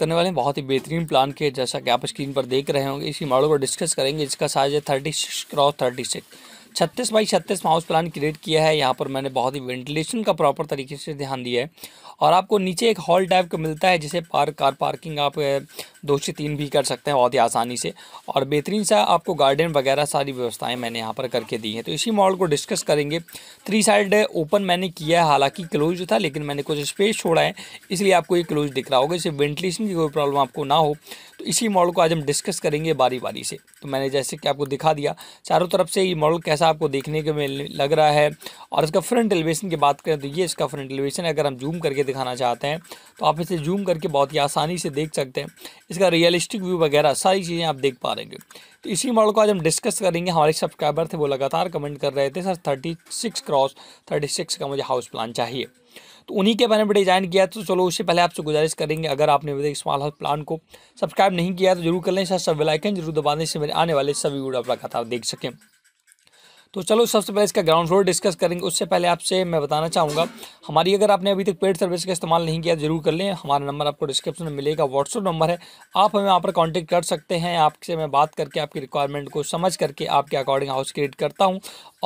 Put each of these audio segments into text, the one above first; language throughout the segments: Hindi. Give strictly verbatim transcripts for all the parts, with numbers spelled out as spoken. करने वाले हैं, बहुत ही बेहतरीन प्लान के जैसा कि आप स्क्रीन पर देख रहे होंगे। इसी मॉडल को डिस्कस करेंगे। इसका साइज है thirty six cross thirty six, छत्तीस बाई छत्तीस हाउस प्लान क्रिएट किया है। यहाँ पर मैंने बहुत ही वेंटिलेशन का प्रॉपर तरीके से ध्यान दिया है और आपको नीचे एक हॉल टाइप का मिलता है जिसे पार्क कार पार्किंग आप दो से तीन भी कर सकते हैं बहुत ही आसानी से, और बेहतरीन सा आपको गार्डन वगैरह सारी व्यवस्थाएं मैंने यहाँ पर करके दी हैं। तो इसी मॉडल को डिस्कस करेंगे। थ्री साइड ओपन मैंने किया है, हालांकि क्लोज था लेकिन मैंने कुछ स्पेस छोड़ा है इसलिए आपको ये क्लोज दिख रहा होगा, इससे वेंटिलेशन की कोई प्रॉब्लम आपको ना हो। तो इसी मॉडल को आज हम डिस्कस करेंगे बारी बारी से। तो मैंने जैसे कि आपको दिखा दिया चारों तरफ से ये मॉडल कैसा आपको देखने को लग रहा है। और इसका फ्रंट एलिवेशन की बात करें तो ये इसका फ्रंट एलिवेशन है। अगर हम जूम करके दिखाना चाहते हैं तो आप इसे जूम करके बहुत ही आसानी से देख सकते हैं। इसका रियलिस्टिक व्यू वगैरह सारी चीज़ें आप देख पा रहे हैं। तो इसी मॉडल को आज हम डिस्कस करेंगे। हमारे सब्सक्राइबर थे, वो लगातार कमेंट कर रहे थे, sir thirty six cross thirty six का मुझे हाउस प्लान चाहिए। तो उन्हीं के बारे में डिज़ाइन किया। तो चलो उससे पहले आपसे गुजारिश करेंगे, अगर आपने मेरे स्मॉल हाउस प्लान को सब्सक्राइब नहीं किया तो जरूर कर लें, साथ बेल आइकन जरूर दबा दें, इससे मेरे आने वाले सभी वीडियो आप लगातार देख सकें। तो चलो सबसे पहले इसका ग्राउंड फ्लोर डिस्कस करेंगे। उससे पहले आपसे मैं बताना चाहूँगा, हमारी अगर आपने अभी तक पेड सर्विस का इस्तेमाल नहीं किया जरूर कर लें। हमारा नंबर आपको डिस्क्रिप्शन में मिलेगा, व्हाट्सअप नंबर है, आप हमें वहाँ पर कांटेक्ट कर सकते हैं। आपसे मैं बात करके आपकी रिक्वायरमेंट को समझ करके आपके अकॉर्डिंग हाउस क्रिएट करता हूँ।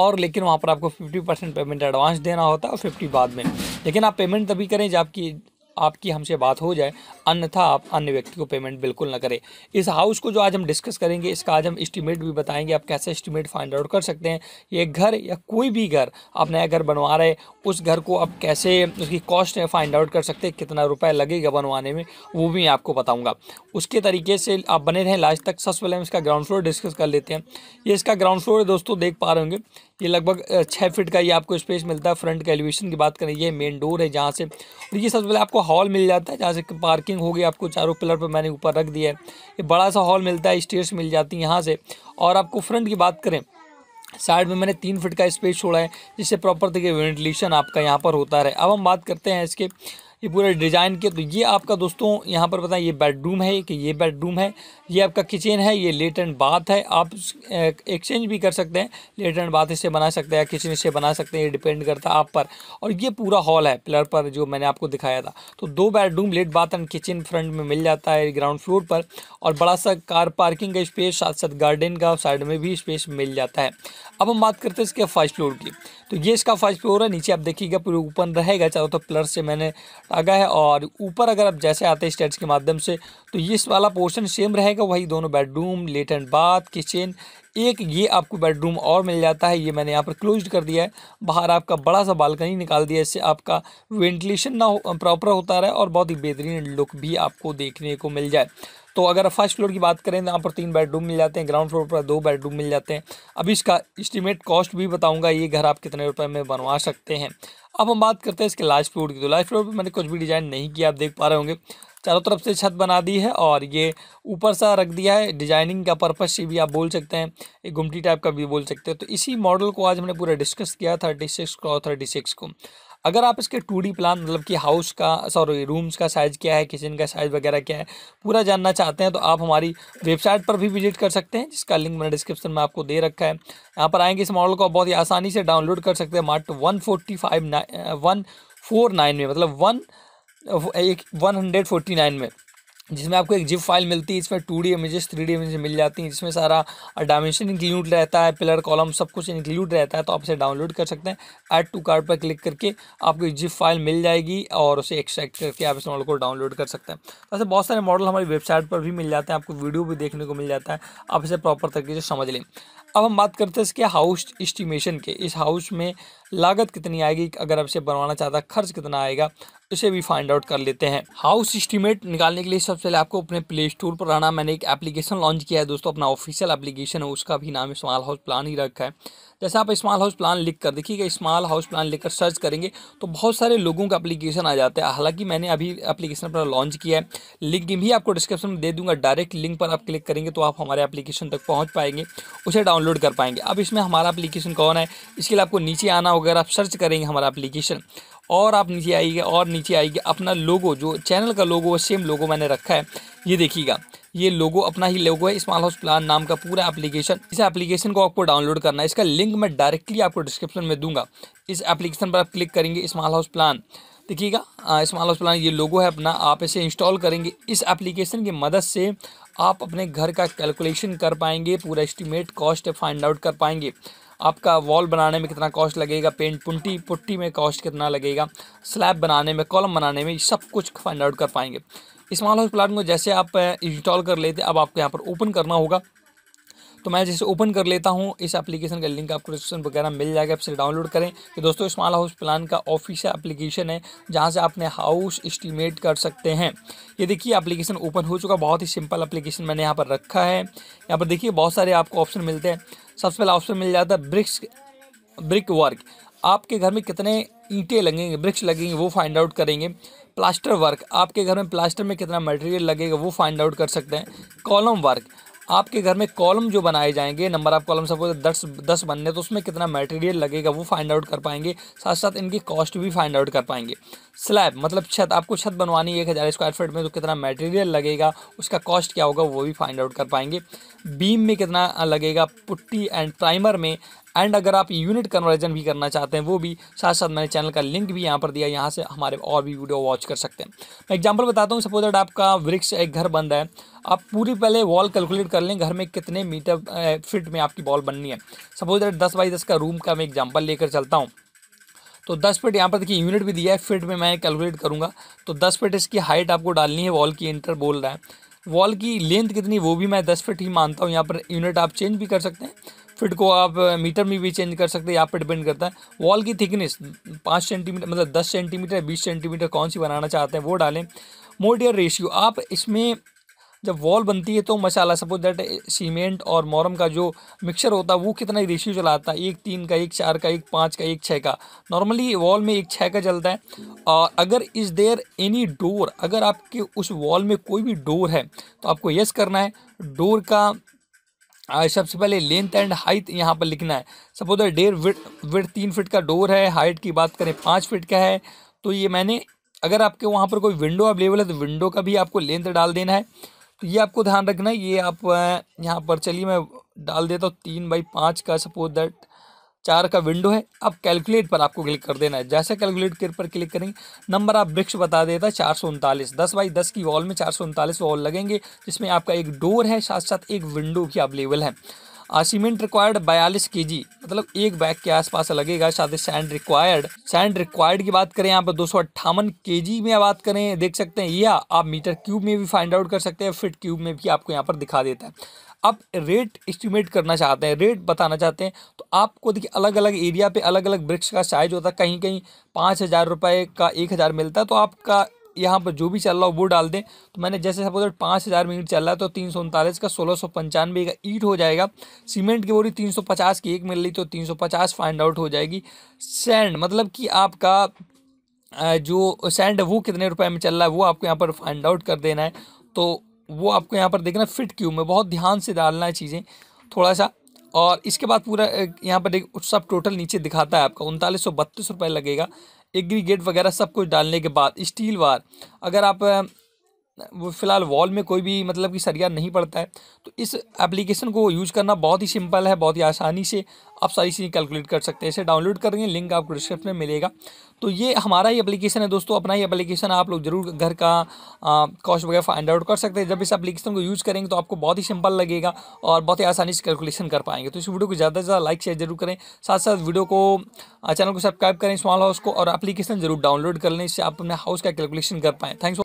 और लेकिन वहाँ पर आपको फिफ्टी परसेंट पेमेंट एडवांस देना होता है और फिफ्टी बाद में, लेकिन आप पेमेंट तभी करें जब आपकी आपकी हमसे बात हो जाए, अन्यथा आप अन्य व्यक्ति को पेमेंट बिल्कुल ना करें। इस हाउस को जो आज हम डिस्कस करेंगे इसका आज हम एस्टीमेट भी बताएंगे, आप कैसे एस्टीमेट फाइंड आउट कर सकते हैं। ये घर या कोई भी घर आप नया घर बनवा रहे हैं, उस घर को आप कैसे उसकी कॉस्ट फाइंड आउट कर सकते हैं, कितना रुपया लगेगा बनवाने में, वो भी आपको बताऊँगा। उसके तरीके से आप बने रहें लास्ट तक। सबसे पहले हम इसका ग्राउंड फ्लोर डिस्कस कर लेते हैं। ये इसका ग्राउंड फ्लोर है दोस्तों, देख पा रहे होंगे ये लगभग छः फीट का ये आपको स्पेस मिलता है। फ्रंट के एलिवेशन की बात करें, ये मेन डोर है जहाँ से, और ये सबसे पहले आपको हॉल मिल जाता है जहाँ से पार्किंग होगी। आपको चारों पिलर पर मैंने ऊपर रख दिया है। ये बड़ा सा हॉल मिलता है, स्टेयर्स मिल जाती हैं यहाँ से। और आपको फ्रंट की बात करें, साइड में मैंने तीन फीट का स्पेस छोड़ा है जिससे प्रॉपर तरीके वेंटिलेशन आपका यहाँ पर होता रहे। अब हम बात करते हैं इसके ये पूरे डिज़ाइन के। तो ये आपका दोस्तों यहाँ पर बताएं, ये बेडरूम है कि ये बेडरूम है, ये आपका किचन है, ये लेट एंड बाथ है। आप एक्सचेंज भी कर सकते हैं, लेट एंड बाथ इससे बना सकते हैं, किचन इससे बना सकते हैं, ये डिपेंड करता है आप पर। और ये पूरा हॉल है पिलर पर जो मैंने आपको दिखाया था। तो दो bedroom, lat bath and kitchen front में मिल जाता है ग्राउंड फ्लोर पर, और बड़ा सा कार पार्किंग का स्पेस, साथ साथ गार्डन का साइड में भी स्पेस मिल जाता है। अब हम बात करते हैं इसके फर्स्ट फ्लोर की। तो ये इसका फर्स्ट फ्लोर है, नीचे आप देखिएगा पूरा ओपन रहेगा, चारों तरफ पिलर से मैंने आगा है। और ऊपर अगर आप जैसे आते हैं स्टेयर्स के माध्यम से, तो ये इस वाला पोर्शन सेम रहेगा, वही दोनों bedroom, lat and bath, kitchen. एक ये आपको बेडरूम और मिल जाता है, ये मैंने यहाँ पर क्लोज कर दिया है। बाहर आपका बड़ा सा बालकनी निकाल दिया, इससे आपका वेंटिलेशन ना हो प्रॉपर होता रहे और बहुत ही बेहतरीन लुक भी आपको देखने को मिल जाए। तो अगर फर्स्ट फ्लोर की बात करें तो यहाँ पर तीन बेडरूम मिल जाते हैं, ग्राउंड फ्लोर पर दो बेडरूम मिल जाते हैं। अब इसका एस्टीमेट कॉस्ट भी बताऊँगा, ये घर आप कितने रुपये में बनवा सकते हैं। अब हम बात करते हैं इसके लास्ट फ्लोर की। तो लास्ट फ्लोर पर मैंने कुछ भी डिज़ाइन नहीं किया, आप देख पा रहे होंगे, चारों तरफ से छत बना दी है और ये ऊपर सा रख दिया है डिजाइनिंग का पर्पस से भी आप बोल सकते हैं, एक गुमटी टाइप का भी बोल सकते हैं। तो इसी मॉडल को आज हमने पूरा डिस्कस किया thirty six cross thirty six को। अगर आप इसके टू डी प्लान मतलब कि हाउस का सॉरी रूम्स का साइज़ क्या है, किचन का साइज़ वगैरह क्या है, पूरा जानना चाहते हैं तो आप हमारी वेबसाइट पर भी विजिट कर सकते हैं, जिसका लिंक मैंने डिस्क्रिप्शन में आपको दे रखा है। यहाँ पर आएंगे, इस मॉडल को बहुत ही आसानी से डाउनलोड कर सकते हैं मात्र one forty five nine one four nine में मतलब वन एक वन हंड्रेड फोर्टी नाइन में, जिसमें आपको एक जिप फाइल मिलती है। इसमें two D images, three D images मिल जाती हैं, जिसमें सारा डायमेंशन इंक्लूड रहता है, पिलर कॉलम सब कुछ इंक्लूड रहता है। तो आप इसे डाउनलोड कर सकते हैं, ऐड टू कार्ट पर क्लिक करके आपको एक जिप फाइल मिल जाएगी और उसे एक्सट्रैक्ट करके आप इस मॉडल को डाउनलोड कर सकते हैं। तो ऐसे बहुत सारे मॉडल हमारी वेबसाइट पर भी मिल जाते हैं, आपको वीडियो भी देखने को मिल जाता है, आप इसे प्रॉपर तरीके से समझ लें। अब हम बात करते हैं इसके हाउस एस्टीमेशन के। इस हाउस में लागत कितनी आएगी, अगर आप इसे बनवाना चाहता है खर्च कितना आएगा, इसे भी फाइंड आउट कर लेते हैं। हाउस एस्टीमेट निकालने के लिए सबसे पहले आपको अपने प्ले स्टोर पर आना। मैंने एक एप्लीकेशन लॉन्च किया है दोस्तों, अपना ऑफिशियल एप्लीकेशन है, उसका भी नाम स्मॉल हाउस प्लान ही रखा है। जैसे आप स्मॉल हाउस प्लान लिख कर देखिएगा, स्मॉल हाउस प्लान लिख कर सर्च करेंगे तो बहुत सारे लोगों का एप्लीकेशन आ जाता है। हालांकि मैंने अभी एप्लीकेशन पर लॉन्च किया है, लिंक भी आपको डिस्क्रिप्शन में दे दूंगा, डायरेक्ट लिंक पर आप क्लिक करेंगे तो आप हमारे एप्लीकेशन तक पहुँच पाएंगे, उसे डाउनलोड कर पाएंगे। अब इसमें हमारा एप्लीकेशन कौन है, इसके लिए आपको नीचे आना होगा। अगर आप सर्च करेंगे हमारा एप्लीकेशन और आप नीचे आइएगा, और नीचे आइएगा अपना लोगो, जो चैनल का लोगो वो सेम लोगो मैंने रखा है, ये देखिएगा, ये लोगो अपना ही लोगो है स्मॉल हाउस प्लान नाम का पूरा एप्लीकेशन। इस एप्लीकेशन को आपको डाउनलोड करना है, इसका लिंक मैं डायरेक्टली आपको डिस्क्रिप्शन में दूंगा। इस एप्लीकेशन पर आप क्लिक करेंगे स्मॉल हाउस प्लान, देखिएगा स्मॉल हाउस प्लान ये लोगो है अपना, आप इसे इंस्टॉल करेंगे। इस एप्लीकेशन की मदद से आप अपने घर का कैलकुलेशन कर पाएंगे, पूरा एस्टिमेट कॉस्ट फाइंड आउट कर पाएंगे। आपका वॉल बनाने में कितना कॉस्ट लगेगा, पेंट पुट्टी पुट्टी में कॉस्ट कितना लगेगा, स्लैब बनाने में, कॉलम बनाने में, सब कुछ फाइंड आउट कर पाएंगे। स्मॉल हाउस प्लान को जैसे आप इंस्टॉल कर लेते अब आपको यहाँ पर ओपन करना होगा। तो मैं जैसे ओपन कर लेता हूं, इस एप्लीकेशन का लिंक आपको डिस्क्रिप्शन वगैरह मिल जाएगा, आप इसे डाउनलोड करें। कि दोस्तों स्मॉल हाउस प्लान का ऑफिशियल एप्लीकेशन है जहां से आपने हाउस एस्टिमेट कर सकते हैं। ये देखिए एप्लीकेशन ओपन हो चुका, बहुत ही सिंपल एप्लीकेशन मैंने यहां पर रखा है। यहां पर देखिए बहुत सारे आपको ऑप्शन मिलते हैं। सबसे पहला ऑप्शन मिल जाता है ब्रिक्स ब्रिक वर्क, आपके घर में कितने ईंटें लगेंगे, ब्रिक्स लगेंगे, वो फाइंड आउट करेंगे। प्लास्टर वर्क, आपके घर में प्लास्टर में कितना मटेरियल लगेगा वो फाइंड आउट कर सकते हैं। कॉलम वर्क, आपके घर में कॉलम जो बनाए जाएंगे, नंबर ऑफ कॉलम सपोज दस दस बनने तो उसमें कितना मटेरियल लगेगा वो फाइंड आउट कर पाएंगे, साथ साथ इनकी कॉस्ट भी फाइंड आउट कर पाएंगे। स्लैब मतलब छत, आपको छत बनवानी है एक हज़ार स्क्वायर फीट में तो कितना मटेरियल लगेगा, उसका कॉस्ट क्या होगा वो भी फाइंड आउट कर पाएंगे। बीम में कितना लगेगा, पुट्टी एंड प्राइमर में, एंड अगर आप यूनिट कन्वर्जन भी करना चाहते हैं वो भी। साथ साथ मैंने चैनल का लिंक भी यहाँ पर दिया, यहाँ से हमारे और भी वीडियो वॉच कर सकते हैं। मैं एग्जांपल बताता हूँ, सपोज दैट आपका वृक्ष एक घर बन रहा है, आप पूरी पहले वॉल कैलकुलेट कर लें, घर में कितने मीटर फिट में आपकी वॉल बननी है। सपोज दैट दस बाई दस का रूम का मैं एग्जाम्पल लेकर चलता हूँ, तो दस फीट यहाँ पर देखिए यूनिट भी दिया है, फीट में मैं कैलकुलेट करूँगा। तो दस फीट इसकी हाइट आपको डालनी है, वॉल की इंटर बोल रहा है। वॉल की लेंथ कितनी वो भी मैं दस फीट ही मानता हूँ, यहाँ पर यूनिट आप चेंज भी कर सकते हैं, फिट को आप मीटर में भी चेंज कर सकते हैं, आप पे डिपेंड करता है। वॉल की थिकनेस पाँच सेंटीमीटर मतलब दस सेंटीमीटर बीस सेंटीमीटर कौन सी बनाना चाहते हैं वो डालें। मोर्टार रेशियो, आप इसमें जब वॉल बनती है तो मसाला सपोज दैट सीमेंट और मोरम का जो मिक्सचर होता है वो कितना रेशियो चलाता है, एक तीन का, एक चार का, एक पाँच का, एक छः का। नॉर्मली वॉल में एक छः का चलता है। और अगर इज़ देयर एनी डोर, अगर आपके उस वॉल में कोई भी डोर है तो आपको यस करना है। डोर का सबसे पहले लेंथ एंड हाइट यहाँ पर लिखना है। सपोज दैट डेढ़ विड्थ तीन फिट का डोर है, हाइट की बात करें पाँच फिट का है, तो ये मैंने अगर आपके वहाँ पर कोई विंडो अवेलेबल है तो विंडो का भी आपको लेंथ डाल देना है। तो ये आपको ध्यान रखना है, ये आप यहाँ पर चलिए मैं डाल देता हूँ तीन बाई पाँच का, सपोज दैट चार का विंडो है। अब कैलकुलेट पर आपको क्लिक कर देना है, जैसे कैलकुलेट पर क्लिक करेंगे नंबर आप ब्रिक्स बता देता है चार सौ उनतालीस, दस बाई दस की वॉल में चार सौ उनतालीस वॉल लगेंगे, जिसमें आपका एक डोर है, साथ साथ एक विंडो भी अवेलेबल है। सीमेंट रिक्वायर्ड बयालीस के जी मतलब एक बैग के आसपास लगेगा, साथ ही सैंड रिक्वायर्ड सैंड रिक्वायर्ड की बात करें यहाँ पर दो सौ अट्ठावन के जी में बात करें, देख सकते हैं। या आप मीटर क्यूब में भी फाइंड आउट कर सकते हैं, फिट क्यूब में भी आपको यहाँ पर दिखा देता है। आप रेट एस्टिमेट करना चाहते हैं, रेट बताना चाहते हैं तो आपको देखिए अलग अलग एरिया पे अलग अलग ब्रिक्स का साइज होता है, कहीं कहीं पाँच हज़ार रुपये का एक हज़ार मिलता है, तो आपका यहाँ पर जो भी चल रहा हो वो डाल दें। तो मैंने जैसे सपोज पाँच हज़ार मीटर चल रहा है तो तीन सौ उनतालीस का सोलह सौ पंचानवे का ईट हो जाएगा। सीमेंट की बोरी तीन सौ पचास की एक मिल रही तो तीन सौ पचास फाइंड आउट हो जाएगी। सैंड मतलब कि आपका जो सैंड है वो कितने रुपए में चल रहा है वो आपको यहाँ पर फाइंड आउट कर देना है, तो वो आपको यहाँ पर देखना फिट क्यूब में, बहुत ध्यान से डालना है चीज़ें थोड़ा सा। और इसके बाद पूरा यहाँ पर देख सब टोटल नीचे दिखाता है आपका उनतालीस सौ बत्तीस रुपये लगेगा एग्रीगेट वगैरह सब कुछ डालने के बाद। स्टील वार, अगर आप वो फिलहाल वॉल में कोई भी मतलब कि सरिया नहीं पड़ता है तो इस एप्लीकेशन को यूज़ करना बहुत ही सिंपल है, बहुत ही आसानी से आप सारी चीज़ें कैलकुलेट कर सकते हैं। इसे डाउनलोड करेंगे, लिंक आपको डिस्क्रिप्शन में मिलेगा। तो ये हमारा ही एप्लीकेशन है दोस्तों, अपना ही एप्लीकेशन है, आप लोग जरूर घर का कॉस्ट वगैरह फाइंड आउट कर सकते हैं। जब इस एप्लीकेशन को यूज़ करेंगे तो आपको बहुत ही सिंपल लगेगा और बहुत ही आसानी से कैलकुलेशन कर पाएंगे। तो इस वीडियो को ज़्यादा से ज़्यादा लाइक शेयर जरूर करें, साथ साथ वीडियो को चैनल को सब्सक्राइब करें स्मॉल हाउस को, और एप्लीकेशन जरूर डाउनलोड कर लें, इससे आप अपने हाउस का कैलकुलेशन कर पाएँ। थैंक्स।